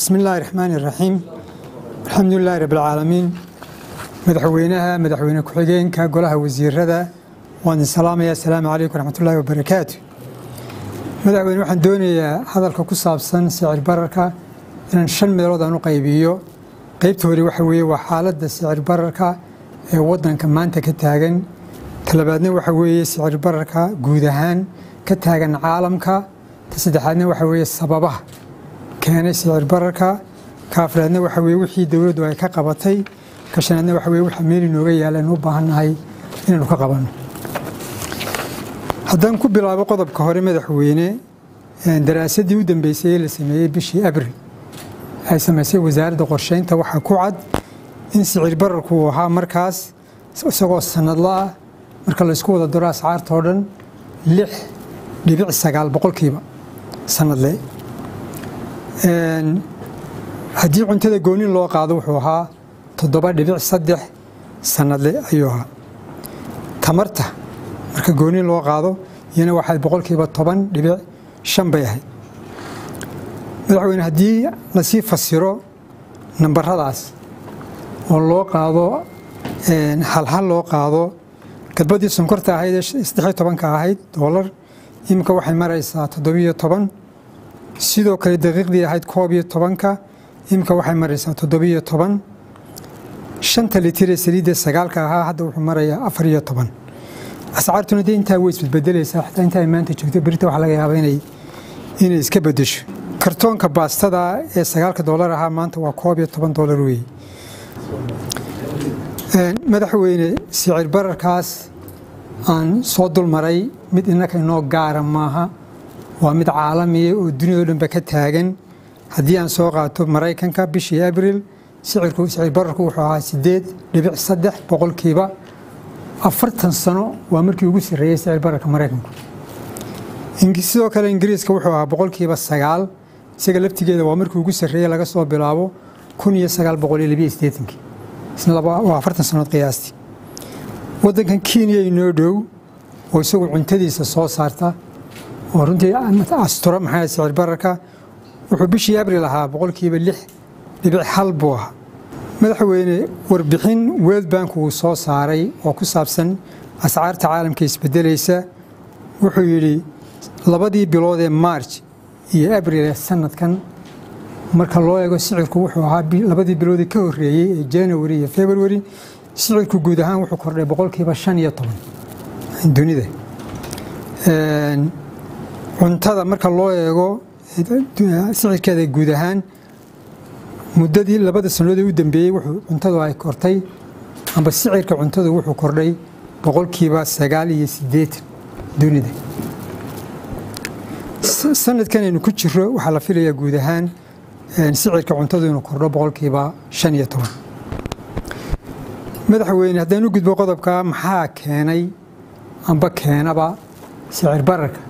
بسم الله الرحمن الرحيم الحمد لله رب العالمين مدحوينها مدحوين كحجين كقولها وزير هذا وان السلام يا السلام عليكم ورحمة الله وبركاته مدحوين واحد دوني هذا الكوكساب سن سعر بركة إن شن مدرودة نقيبيو قيبته وحوي وحالة سعر بركة وضن كمان تكتاجن تلبادنا وحوي سعر بركة جودهان كتاجن عالمك تسدحنا وحوي السبابة كان سعر بركة كافرنا وحوي وحي دولة وياك قبطي كشاننا وحوي وحميل نوري على نوبهنا هاي إن القبان هذا كوب بلا بقضب كهري مدحوينه دراسة ديودن بيسير لسمية بشي أبري هاي سماسي وزارة قرشين توحى كوعد إن سعر بركة وها مركز سوق السنة الله مركز السكول الدراسة عارض هذن لح لبيع السجال بقول كيبا سنة الله هدي عن تدا جوني الله قاعدوا حوها تضبع لبيع صدح سنة الله أيها تمرته مركز جوني الله قاعدوا ين واحد بقول كيبا طبعا لبيع شنبيهي بدعوين هدي نصيف السيرو نمبر هذاس والله قاعدوا هل الله قاعدوا قد بدي سنكرت عهيد استحي طبعا كعهيد دولار يمكن واحد مرة الساعة تضبيه طبعا سيدو كلي دقيق دي عهيد كوبيه طبعا كا يمكن واحد مرة الساعة تضبيه طبعا شنت اللي تري سريدة سجال كها هذا واحد مرة أفريه طبعا أسعار تندي أنت ويس بتبدل الساعة حتى أنت ما أنت شو تبرتوا على هذين إني إسكبدش كرتون كباست هذا السجال كدولارها ما أنت وكوبيه طبعا دولاري مدحوين سعر بركاس عن صد المري مد إنك إنه جارم معها ومد عالمي والدنيا اللي بكتهاجن هدي عن سوقة المري كان كبشي أبريل سعر بركو حاسديد لبيع الصدح بقول كيبا أفرت السنة وأمريكا يقول الرئيس سعر بركة مريكم إنجليزي وكلا إنجليز كوحوا بقول كيبا السجال سجلت كده وأمريكا يقول الرئيس لا قصوا بلعبه كوني السجال بقول اللي بيستيتنك سنة لبا وعفرت سنوات قياستي. وده كان كينيا ينودو ويسوق عنتدي سصو صارتا ورنتي أمت أسترم هاي سعر بركة وحبيش يبري لها بقول كي باللح يبيع حلبوها. مدحويني وربحين ويلد بانك وصو صاري وكسابسن أسعار تعالم كيس بدليسة وحيلي لبدي بلودي مارش هي أبريل السنة كان marka loo eego sicirku wuxuu ahaa labadii bilood ka horeeyay ee January iyo February sicirku guud ahaan wuxuu kordhay 5.15% dunida cuntada marka loo eego sicirkeeda guud ahaan muddadii labada sanood ee u dambeeyay wuxuu cuntadu ay kortay amba sicirka cuntadu wuxuu kordhay 9.8% dunida sanadkan inuu ku jiro waxa la filayaa guud ahaan سعرك عنتدي نقرب بالكيبا شنية طبعا. مدحوين هذا نوجد بقدر كام حاك هناي أم بك هنا با سعر بركة.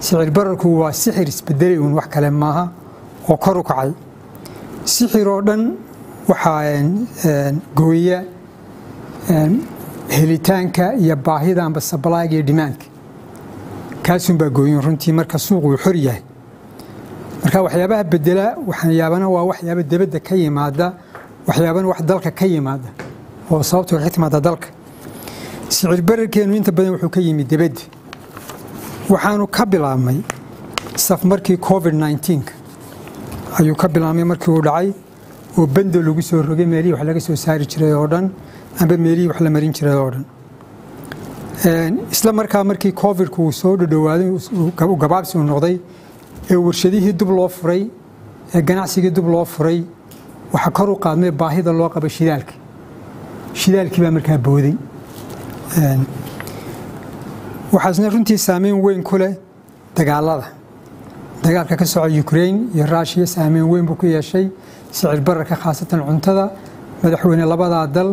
سعر بركة هو سحر بدري ونوحك لماها وقرق على سحر أيضا وحان قوية هليتانك يباهيدا عن بس بلاقي دمانك. كاسون بقويون رنتي مركز سوق وحرية. marka waxyaabaha bedela waxyaabana waa waxyaabo dibadda ka yimaada waxyaabana wax dalka ka yimaada oo sababtu waxay timaada dalka sicir barkeenu inta badan wuxuu ka yimid dibadda waxaanu ka bilaabmay saf markii COVID-19 ayuu ka bilaabmay markii uu dhacay oo bando lagu soo rogay meelii wax laga soo saari jiray oo dhan amba meelii wax la marin jiray oo dhan isla markii COVID ku soo dhawaaday uu gabaabsi noqday warshadihii dib loo furay ee ganacsigii dib loo furay waxa kor u qaadmay baahida loo qabo shidaalka shidaalkii baa markaa booday waxaasna runtii saameyn weyn ku leh dagaalada dagaalka ka socda Ukraine iyo Russia saameyn weyn buu ku yeeshay sicir bararka khaasatan cuntada madaxweyne labada dal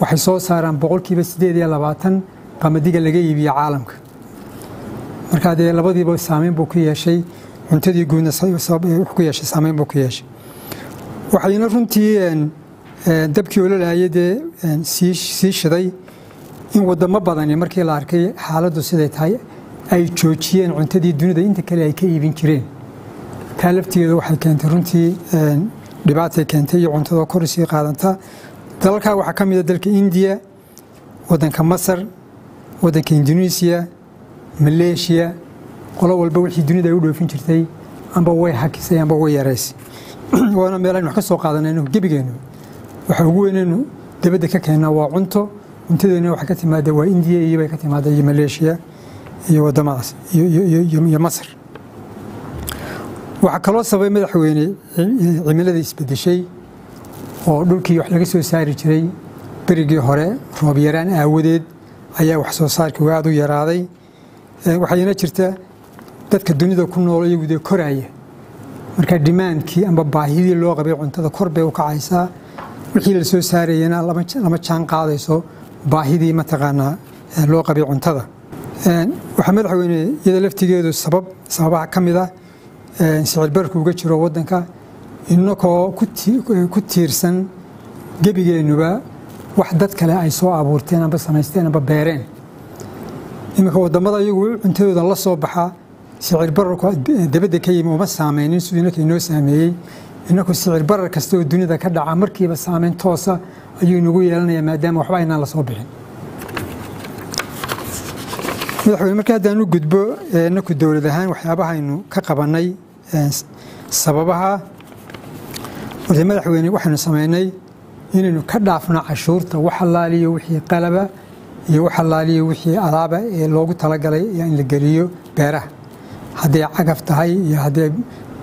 waxay soo saaraan 8.28% qamadiga laga iibiyo caalamka marka dee labadiiba saameyn buu ku yeeshay cuntadii guudna sabab ay ku yeeshay saameyn buu ku yeeshay waxayna runtii dabkii ololaayadee sii shiday in wadamo badan markii la arkay xaaladdu siday tahay ay joojiyeen cuntadii dunida inta kale ay ka iibin jireen تالفتي روحي كانت رنتي دبعتي كانت يعون تذكرسي قادنتا دلكا وحا كميدا دلك انديا ودنك مصر ودنك اندونيسيا ماليشيا قولو والبا وحي دنيدا يودوفين جرتي انبا واي حاكيسي انبا واي ياريسي وانا ميلان وحا كسو قادنينو جبيجينو waxa ugu weenaynu dabada ka keenna waa cunto cuntadeena waxa ka timaada waa India iyo way ka timaada Malaysia iyo wadamadaas iyo Masar waxa kala sabay madaxweyne cimilada isbedeshay oo dhulkii wax laga soo saari jiray birigii hore roob yaraan aawadeed ayaa wax soo saarku aad u yaraaday waxayna jirtaa dadka dunida ku nool ay wada koraya marka demand-kii amba baahidii loo qabay cuntada korbay u kacaysaa وحيل السوساري ينا لما كان قاضيسو باهدي متقانا لو قبي عنتدا وحمد حويني إذا لفتيجيدو السبب سببها كم إذا سعر بركو جشرو ودنكا إنه كتيرسن جبي جنوبا وحدات كلا عيسو عبورتينا بس مايستينا ببيرين إما هو دمضة يقول أنتو إذا الله صباحا سعر بركو دبدي كي مو بس سامينين سوينك إنه سامي إنك السعر برا كستو الدنيا ذا كذا عمركي بس عامين توصى أيو نقول لنا ما دام وحباينا الله صوبين. نحن المركز ده نوجد بو إنك الدولة ذهان وحباها إنه كقبلني سببها وزي ما نحن وحنا سميني إنه كذا عفنا عشور توحلالي وحي قلبة يوحلالي وحي عرابة لوجو تلاقي يعني الجريو بره هذا عقفتها هي هذا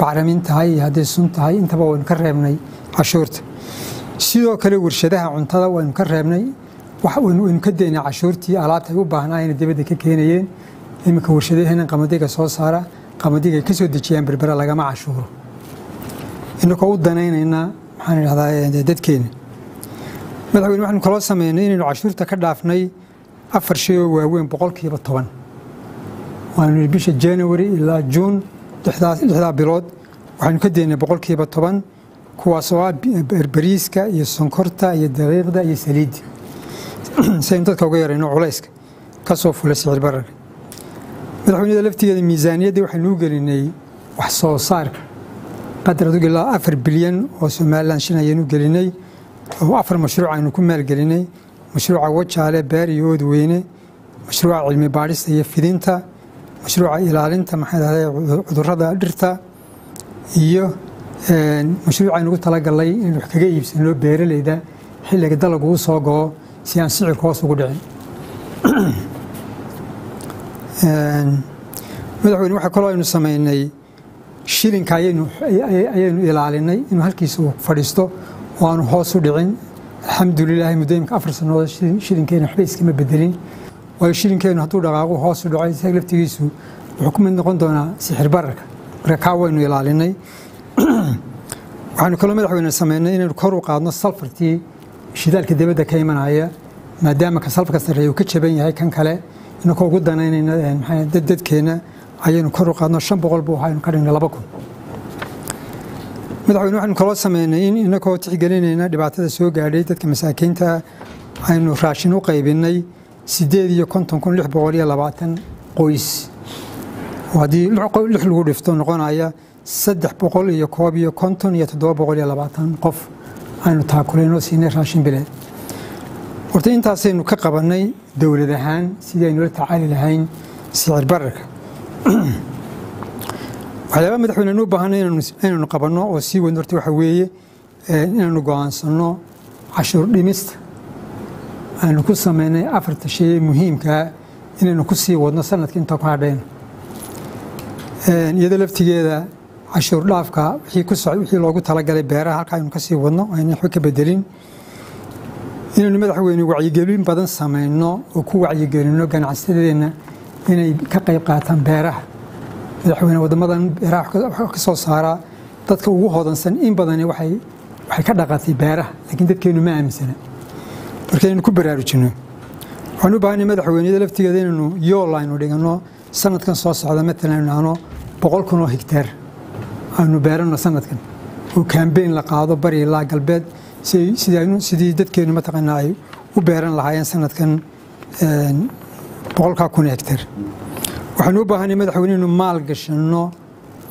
baaramin tahay haday sun tahay intaba waan ka reebnay cashuurta sidoo kale warshadaha cuntada waan ka reebnay waxa weyn ka deena cashuurtii alaabta u baahnaayn dibadda ka keenayeen imika warshadaheenan qamadiga soo saara qamadiga ka soo dejiyeen berbera laga ma cashuuro inuu u danaynayna waxaan ilaahay dadkeena madaxweyne waxaan kala sameeynay inuu cashuurta ka dhaafnay 4% waaweyn 110 waana bisha January ilaa June dhexdaa bilood waxaan ka deynay 110 kuwaas oo berberiska iyo sonkorta iyo dariiqda iyo saliid saynta ka gaarayno culayska ka soo fulay sicir barar madaxweynaha laftigeeda miisaaniyadda waxaan u gelinay wax soo saarka qadaradu ilaa 4 bilyan oo Somaliland shanaaynu gelinay oo 4 mashruuc aynu ku meel gelinay mashruuca wajaale beer iyo wadweyne mashruuca cilmi baaris iyo fidinta مشروع إلالنت محل هذا عذرها درتا إياه مشروع نقول تلاقي الله نحكي يبسن له بير ليدا حلا قد لقوا صاقة سيان سعر خاص وقدرين مدحون واحد كلاه نسمينه شيلين كاينه أي إلالني إنه هالكيسو فرستو وأنه خاص وقدرين الحمد لله مديم كأفر سنوات شيلين كاينه حبيس كم بدلين ويشيلن كأنه هتود عاقو حاصل دعاء سقلب تجيسو حكم إن قندنا سحر برك ركعوا إنه يلعلنا وعن كلام الحين سمعنا إن الكرو قاعد نصلفر تي شدال كده بدأ كيما عيا ما دام كصلف كسر يوكتش بين هاي كان كله إنه كوجدنا إن يعني ددت كنا عيا الكرو قاعد نشم بقلبه هاي نقارن لبكم مدعوين وعن كلام سمعنا إن كوا تعجلين إن دبعت السوق عريتة كمساكين تا عين راشين وقايبيني سيدي يكون لح بغولية لباتن قويس وهذه لح الغرفتون غنايا 3 بقول يكوبي كونتون يتدوى بغولية لباتن قف أنو تاكلينو سينير راشين بلاد ورتين تاسينو كقبني دولة دهان سيدي نور تعالي لهين سعر برك وحلابا مدحونا نو بهانا إنو نقبنو وسيو نورتي وحوية إنو نقوانسنو عشر ديمست أنا كنت سمعنا أفرت شيء مهم كا إننا كسي ودنا سنة كنت قاعدين. إذا لفت جدا 10,000 كا هي كسر هي لو قلت على جالي بيرة هالكا ينكسي ودنا يعني حكي بدرين. إننا مدحوين وعي جلوين بدن سمعنا وكو وعي جلوين كان عسلنا إن كقيقاتن بيرة. مدحوين ودنا بدن بيرة كسر صارا تذكروا هذا السن إن بدن وحي كدقتي بيرة لكن تذكروا ما أمسنا. markaynu ku baraarujino waxaan u baahanay madaxweynaha laftigeeda inuu yool aynu dhigano sanadkan soo socda matalan aanu 100 kun oo hektar aanu beerano sanadkan oo campaign la qaado bari ilaa galbeed sidii dadkeenu ma taqaanaay u beeran lahaayeen sanadkan 100 kun hektar waxaan u baahanay madaxweynaha inuu maal gashano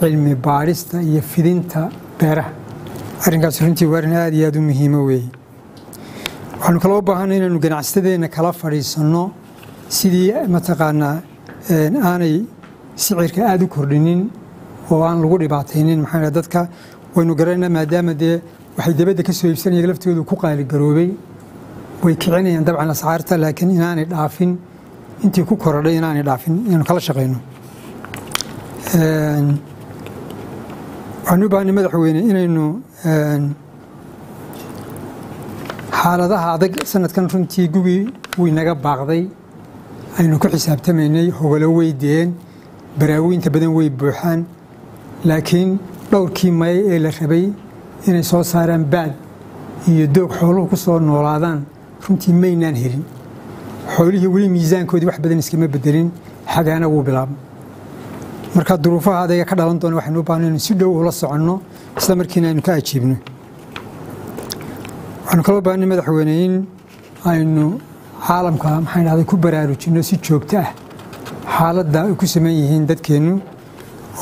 علمي بارستا يفيدنتا بره أرنكا سرنتي ورنا ريادو مهمة وي وحنو كلاو باهانا إنو جنعستدينا كلا فريسانو سيدي متقانا آني سعيركا آدو كردنين وآن لغو رباطينين محانا دادكا وإنو قرأنا ماداما دي waxay dabada ka soo iibsanayeen laftoodu ku qaali garoobay way kicinayeen dabcan ascaarta laakiin inaanay dhaafin intii ku korodhay inaanay dhaafin inaan kala shaqeyno aanu baan madaxweyne inaynu xaaladaha adag sanadkan runtii gubi way naga baaqday aynu ku xisaabtamaynay hogolo weydeen baraawinta badan way buuxaan laakiin dhowrkii may ee la rabay inay soo saaraan baad iyo doog xoolo ku soo noolaadaan runtii maynaan helin xoolihii wali miisaankoodii wax badan iskama bedelin xagaana uu bilaab marka duruufaha adeega ka dhalan doona waxaanu u baahnayno si dhow ula soconno isla markiina aynu ka ajiibno waxaanu kaloo baahnay madaxweyne in aynu caalamka maxaan dhahday ku baraarujinno si joogto ah xaaladda ay ku saman yihiin dadkeennu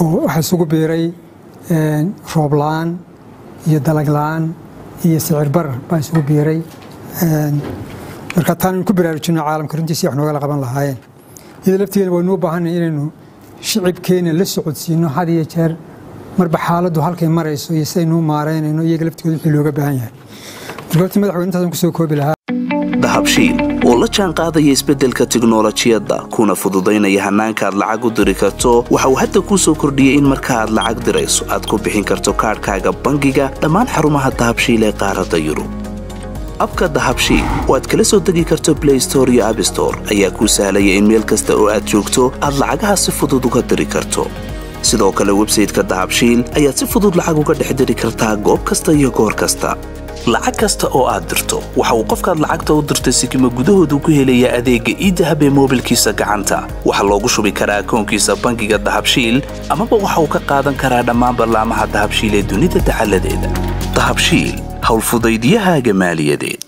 oo waxa isugu biiray roob la-aan iyo dalag laan iyo sicir bar baa isugu biiray marka taan ku baraarujinno caalamka runtii si wax nooga qaban lahaayeen iyada lafteena waa noo baahan inaynu shicibkeena la socodsiino had iyo jeer marba xaaladdu halkay marayso iyo si aynu maareynayno iyaga laftooda wixii looga baahan yahay goobta madaxweyntaas ku soo koobi lahaa dahabshiil oo la jaan qaadaya isbedelka tiknoolajiyada kuna fududeynaya hanaanka aad lacag u diri karto waxa uu hadda ku soo kordhiyay in marka aad lacag dirayso aad ku bixin karto kaarkaaga bangiga dhammaan xarumaha dahabshiil ee qaaradda Yurub abka dahabshiil waad kala soo degi karto Play Store iyo App Store ayaa ku sahlaya in meel kasta oo aad joogto aad lacagaha si fudud uga diri karto sidoo kale website-ka dahabshiil ayaa si fudud lacag uga dhex diri kartaa goob kasta iyo goor kasta lacag kasta oo aad dirto waxa uu qofkaad lacagta u dirtay sikima gudahoodu ku helaya adeega e-dahab ee mobilkiisa gacanta waxa loogu shubi karaa akoonkiisa bangiga dahabshiil ama waxa uu ka qaadan karaa dhammaan barnaamijyada dahabshiil ee dunida taxalladeeda dahabshiil hawl fudaydiyaha maaliyadeed